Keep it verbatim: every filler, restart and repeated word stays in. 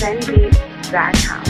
Sandeep Radha.